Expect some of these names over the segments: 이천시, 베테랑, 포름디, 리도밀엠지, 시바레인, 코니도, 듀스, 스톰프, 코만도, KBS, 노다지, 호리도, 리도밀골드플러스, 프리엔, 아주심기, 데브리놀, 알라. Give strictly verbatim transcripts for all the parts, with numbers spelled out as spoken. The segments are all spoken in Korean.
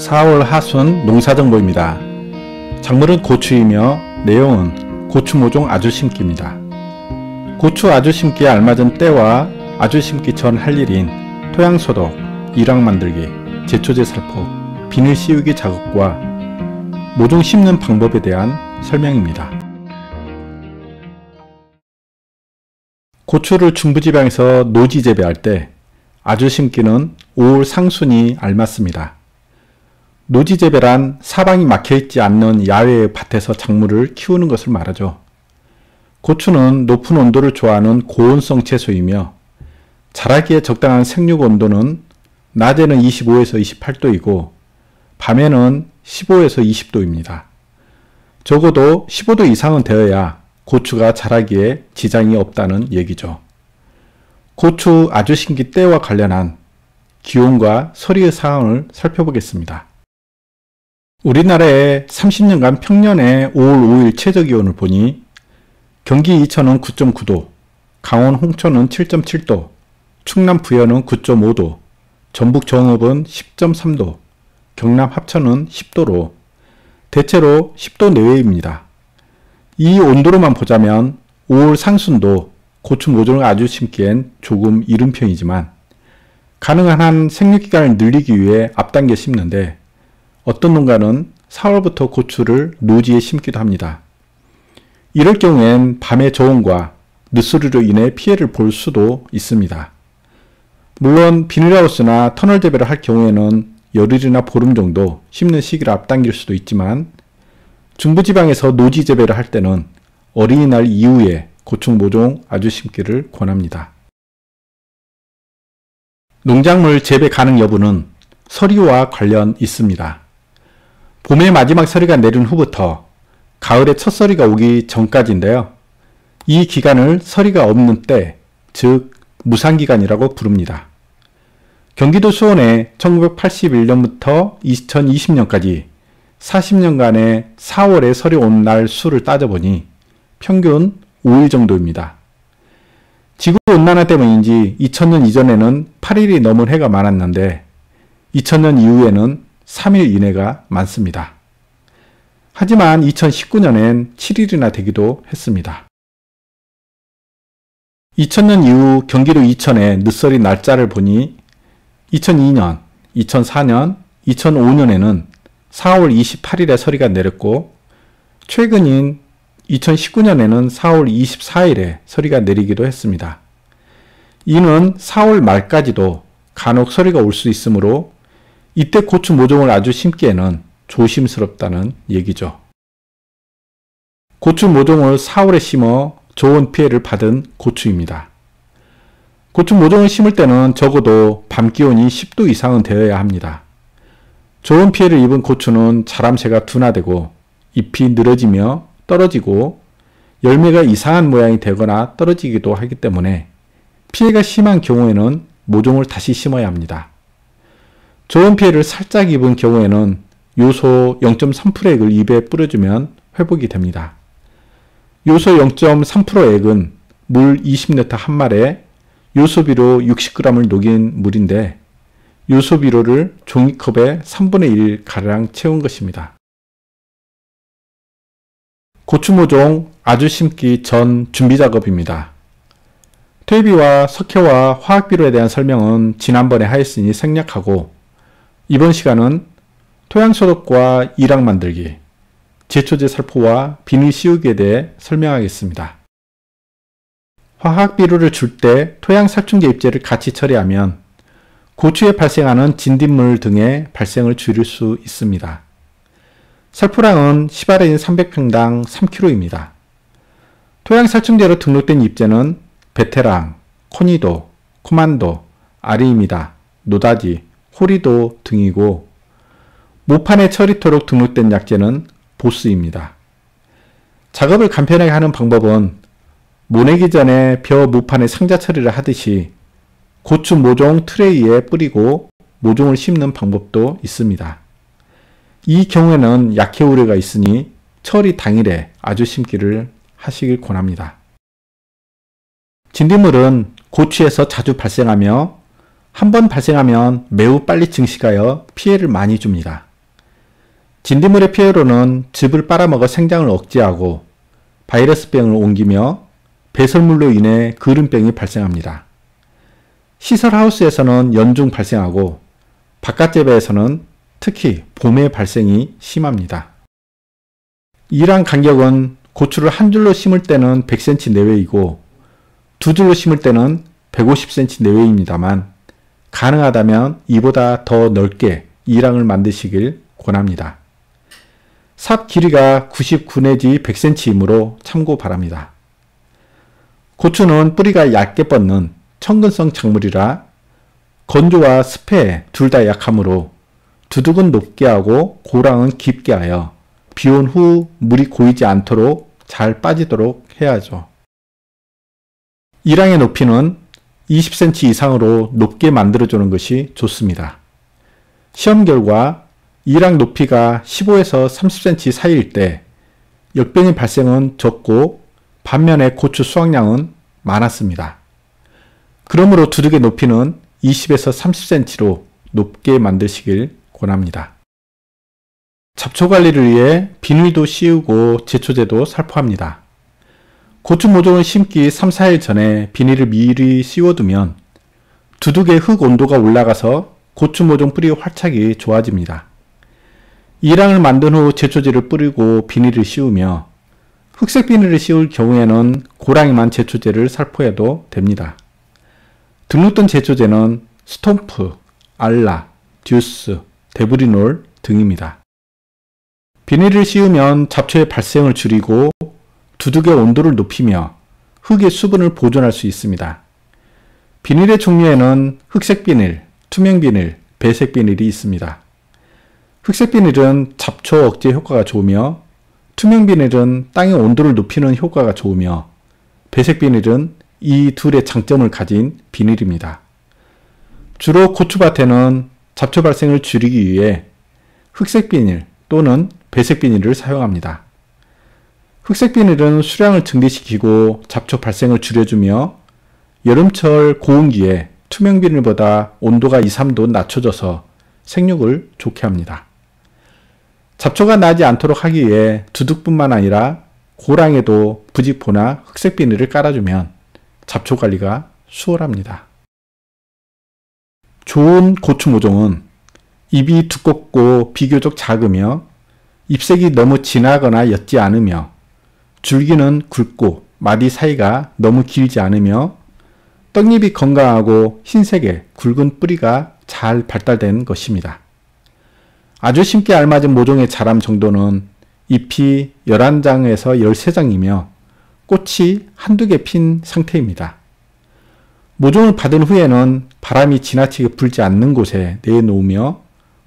사월 하순 농사정보입니다. 작물은 고추이며 내용은 고추 모종 아주 심기입니다. 고추 아주 심기에 알맞은 때와 아주 심기 전 할 일인 토양소독, 일황 만들기, 제초제 살포, 비닐 씌우기 작업과 모종 심는 방법에 대한 설명입니다. 고추를 중부지방에서 노지 재배할 때 아주 심기는 오월 상순이 알맞습니다. 노지 재배란 사방이 막혀있지 않는 야외의 밭에서 작물을 키우는 것을 말하죠. 고추는 높은 온도를 좋아하는 고온성 채소이며 자라기에 적당한 생육 온도는 낮에는 이십오에서 이십팔 도이고 밤에는 십오에서 이십 도입니다. 적어도 십오 도 이상은 되어야 고추가 자라기에 지장이 없다는 얘기죠. 고추 아주 심기 때와 관련한 기온과 서리의 상황을 살펴보겠습니다. 우리나라의 삼십 년간 평년의 오월 오일 최저기온을 보니 경기 이천은 구 점 구 도, 강원 홍천은 칠 점 칠 도, 충남 부여는 구 점 오 도, 전북 정읍은 십 점 삼 도, 경남 합천은 십 도로 대체로 십 도 내외입니다. 이 온도로만 보자면 오월 상순도 고추 모종을 아주 심기엔 조금 이른 편이지만 가능한 한 생육기간을 늘리기 위해 앞당겨 심는데 어떤 농가는 사월부터 고추를 노지에 심기도 합니다. 이럴 경우엔 밤의 저온과 늦수리로 인해 피해를 볼 수도 있습니다. 물론 비닐하우스나 터널 재배를 할 경우에는 열흘이나 보름 정도 심는 시기를 앞당길 수도 있지만 중부지방에서 노지 재배를 할 때는 어린이날 이후에 고추 모종 아주 심기를 권합니다. 농작물 재배 가능 여부는 서리와 관련 있습니다. 봄의 마지막 서리가 내린 후부터 가을의 첫 서리가 오기 전까지인데요. 이 기간을 서리가 없는 때, 즉 무상기간이라고 부릅니다. 경기도 수원에 천구백팔십일 년부터 이천이십 년까지 사십 년간의 사월에 서리 온 날 수를 따져보니 평균 오 일 정도입니다. 지구온난화 때문인지 이천 년 이전에는 팔 일이 넘은 해가 많았는데 이천 년 이후에는 삼 일 이내가 많습니다. 하지만 이천십구 년엔 칠 일이나 되기도 했습니다. 이천 년 이후 경기도 이천의 늦서리 날짜를 보니 이천이 년, 이천사 년, 이천오 년에는 사월 이십팔 일에 서리가 내렸고 최근인 이천십구 년에는 사월 이십사 일에 서리가 내리기도 했습니다. 이는 사월 말까지도 간혹 서리가 올 수 있으므로 이때 고추 모종을 아주 심기에는 조심스럽다는 얘기죠. 고추 모종을 사월에 심어 저온 피해를 받은 고추입니다. 고추 모종을 심을 때는 적어도 밤 기온이 십 도 이상은 되어야 합니다. 저온 피해를 입은 고추는 자람새가 둔화되고 잎이 늘어지며 떨어지고 열매가 이상한 모양이 되거나 떨어지기도 하기 때문에 피해가 심한 경우에는 모종을 다시 심어야 합니다. 저온 피해를 살짝 입은 경우에는 요소 영 점 삼 퍼센트 액을 입에 뿌려주면 회복이 됩니다. 요소 영 점 삼 퍼센트 액은 물 이십 리터 한 말에 요소비로 육십 그램을 녹인 물인데 요소비로를 종이컵에 삼분의 일가량 채운 것입니다. 고추 모종 아주 심기 전 준비 작업입니다. 퇴비와 석회와 화학비료에 대한 설명은 지난번에 하였으니 생략하고 이번 시간은 토양소독과 일황 만들기, 제초제 살포와 비닐 씌우기에 대해 설명하겠습니다. 화학비료를 줄 때 토양살충제 입제를 같이 처리하면 고추에 발생하는 진딧물 등의 발생을 줄일 수 있습니다. 살포량은 시바레인 삼백 평당 삼 킬로그램입니다. 토양살충제로 등록된 입제는 베테랑, 코니도, 코만도, 아리입니다. 노다지, 호리도 등이고 모판에 처리토록 등록된 약재는 보스입니다. 작업을 간편하게 하는 방법은 모내기 전에 벼 모판에 상자 처리를 하듯이 고추 모종 트레이에 뿌리고 모종을 심는 방법도 있습니다. 이 경우에는 약해 우려가 있으니 처리 당일에 아주 심기를 하시길 권합니다. 진딧물은 고추에서 자주 발생하며 한 번 발생하면 매우 빨리 증식하여 피해를 많이 줍니다. 진딧물의 피해로는 즙을 빨아먹어 생장을 억제하고 바이러스병을 옮기며 배설물로 인해 그름병이 발생합니다. 시설하우스에서는 연중 발생하고 바깥 재배에서는 특히 봄에 발생이 심합니다. 이러한 간격은 고추를 한 줄로 심을 때는 백 센티미터 내외이고 두 줄로 심을 때는 백오십 센티미터 내외입니다만 가능하다면 이보다 더 넓게 이랑을 만드시길 권합니다. 삽 길이가 구십구 내지 백 센티미터이므로 참고 바랍니다. 고추는 뿌리가 얇게 뻗는 청근성 작물이라 건조와 습해에 둘 다 약하므로 두둑은 높게 하고 고랑은 깊게 하여 비온 후 물이 고이지 않도록 잘 빠지도록 해야죠. 이랑의 높이는 이십 센티미터 이상으로 높게 만들어주는 것이 좋습니다. 시험 결과 이랑 높이가 십오에서 삼십 센티미터 사이일 때 역변이 발생은 적고 반면에 고추 수확량은 많았습니다. 그러므로 두둑의 높이는 이십에서 삼십 센티미터로 높게 만드시길 권합니다. 잡초관리를 위해 비닐도 씌우고 제초제도 살포합니다. 고추 모종을 심기 삼, 사일 전에 비닐을 미리 씌워두면 두둑의 흙 온도가 올라가서 고추 모종 뿌리 활착이 좋아집니다. 이랑을 만든 후 제초제를 뿌리고 비닐을 씌우며 흑색 비닐을 씌울 경우에는 고랑이만 제초제를 살포해도 됩니다. 등록된 제초제는 스톰프, 알라, 듀스, 데브리놀 등입니다. 비닐을 씌우면 잡초의 발생을 줄이고 두둑의 온도를 높이며 흙의 수분을 보존할 수 있습니다. 비닐의 종류에는 흑색 비닐, 투명 비닐, 배색 비닐이 있습니다. 흑색 비닐은 잡초 억제 효과가 좋으며 투명 비닐은 땅의 온도를 높이는 효과가 좋으며 배색 비닐은 이 둘의 장점을 가진 비닐입니다. 주로 고추밭에는 잡초 발생을 줄이기 위해 흑색 비닐 또는 배색 비닐을 사용합니다. 흑색 비닐은 수량을 증대시키고 잡초 발생을 줄여주며 여름철 고온기에 투명 비닐보다 온도가 이, 삼 도 낮춰져서 생육을 좋게 합니다. 잡초가 나지 않도록 하기 위해 두둑뿐만 아니라 고랑에도 부직포나 흑색 비닐을 깔아주면 잡초 관리가 수월합니다. 좋은 고추 모종은 잎이 두껍고 비교적 작으며 잎색이 너무 진하거나 옅지 않으며 줄기는 굵고 마디 사이가 너무 길지 않으며 떡잎이 건강하고 흰색의 굵은 뿌리가 잘 발달된 것입니다. 아주 심게 알맞은 모종의 자람 정도는 잎이 열한 장에서 열세 장이며 꽃이 한두 개 핀 상태입니다. 모종을 받은 후에는 바람이 지나치게 불지 않는 곳에 내놓으며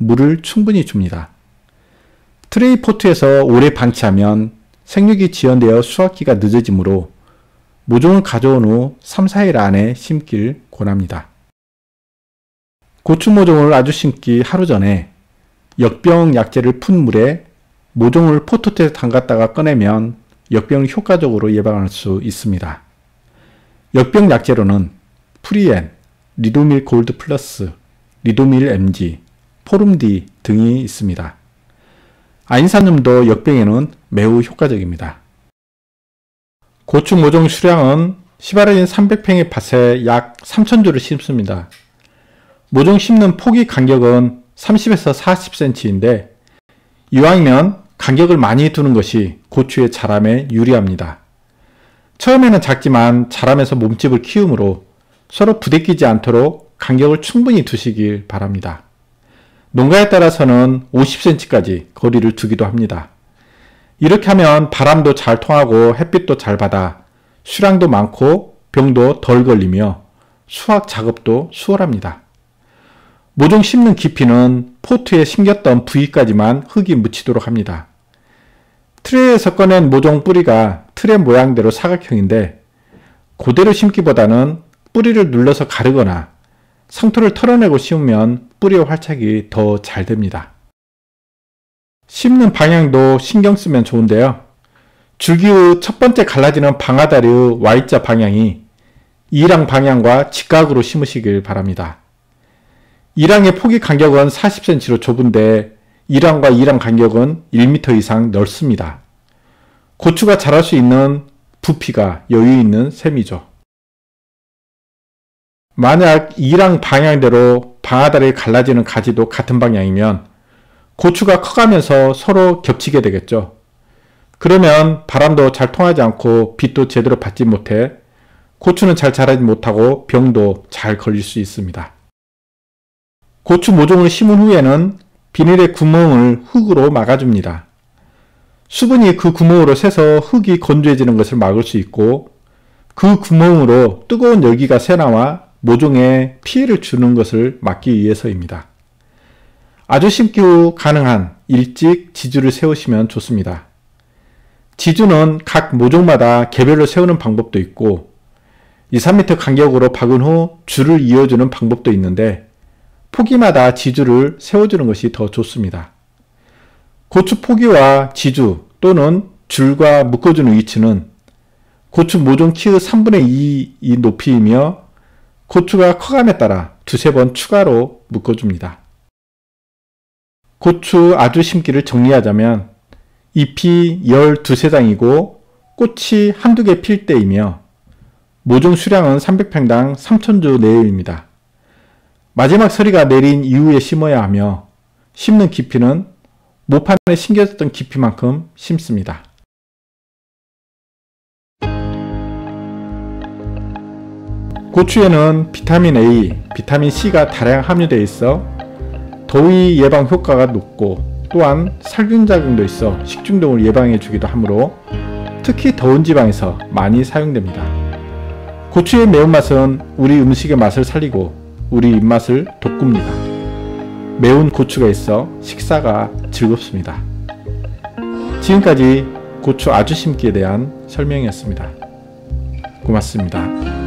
물을 충분히 줍니다. 트레이 포트에서 오래 방치하면 생육이 지연되어 수확기가 늦어지므로 모종을 가져온 후 삼, 사일 안에 심길 권합니다. 고추 모종을 아주 심기 하루 전에 역병 약재를 푼 물에 모종을 포트에 담갔다가 꺼내면 역병을 효과적으로 예방할 수 있습니다. 역병 약재로는 프리엔, 리도밀골드플러스, 리도밀엠지, 포름디 등이 있습니다. 아인산염도 역병에는 매우 효과적입니다. 고추 모종 수량은 시바레인 삼백 평의 밭에 약 삼천 주를 심습니다. 모종 심는 폭이 간격은 삼십에서 사십 센티미터인데 이왕이면 간격을 많이 두는 것이 고추의 자람에 유리합니다. 처음에는 작지만 자람에서 몸집을 키우므로 서로 부대끼지 않도록 간격을 충분히 두시길 바랍니다. 농가에 따라서는 오십 센티미터까지 거리를 두기도 합니다. 이렇게 하면 바람도 잘 통하고 햇빛도 잘 받아 수량도 많고 병도 덜 걸리며 수확 작업도 수월합니다. 모종 심는 깊이는 포트에 심겼던 부위까지만 흙이 묻히도록 합니다. 트레이에서 꺼낸 모종 뿌리가 틀의 모양대로 사각형인데 그대로 심기보다는 뿌리를 눌러서 가르거나 상토를 털어내고 심으면 뿌리의 활착이 더 잘 됩니다. 심는 방향도 신경 쓰면 좋은데요. 줄기의 첫 번째 갈라지는 방아다리의 Y자 방향이 이랑 방향과 직각으로 심으시길 바랍니다. 이랑의 폭이 간격은 사십 센티미터로 좁은데 이랑과 이랑 간격은 일 미터 이상 넓습니다. 고추가 자랄 수 있는 부피가 여유 있는 셈이죠. 만약 이랑 방향대로 방아다리가 갈라지는 가지도 같은 방향이면 고추가 커가면서 서로 겹치게 되겠죠. 그러면 바람도 잘 통하지 않고 빛도 제대로 받지 못해 고추는 잘 자라지 못하고 병도 잘 걸릴 수 있습니다. 고추 모종을 심은 후에는 비닐의 구멍을 흙으로 막아줍니다. 수분이 그 구멍으로 새서 흙이 건조해지는 것을 막을 수 있고 그 구멍으로 뜨거운 열기가 새나와 모종에 피해를 주는 것을 막기 위해서입니다. 아주 심기 후 가능한 일찍 지주를 세우시면 좋습니다. 지주는 각 모종마다 개별로 세우는 방법도 있고 이, 삼 미터 간격으로 박은 후 줄을 이어주는 방법도 있는데 포기마다 지주를 세워주는 것이 더 좋습니다. 고추 포기와 지주 또는 줄과 묶어주는 위치는 고추 모종 키의 삼분의 이 이 높이이며 고추가 커감에 따라 두세 번 추가로 묶어줍니다. 고추 아주 심기를 정리하자면 잎이 열두세 장이고 꽃이 한두 개 필 때이며 모종 수량은 삼백 평당 삼천 주 내외입니다. 마지막 서리가 내린 이후에 심어야 하며 심는 깊이는 모판에 심겨졌던 깊이만큼 심습니다. 고추에는 비타민 에이, 비타민 씨가 다량 함유되어 있어 더위 예방 효과가 높고 또한 살균 작용도 있어 식중독을 예방해 주기도 하므로 특히 더운 지방에서 많이 사용됩니다. 고추의 매운맛은 우리 음식의 맛을 살리고 우리 입맛을 돋굽니다. 매운 고추가 있어 식사가 즐겁습니다. 지금까지 고추 아주 심기에 대한 설명이었습니다. 고맙습니다.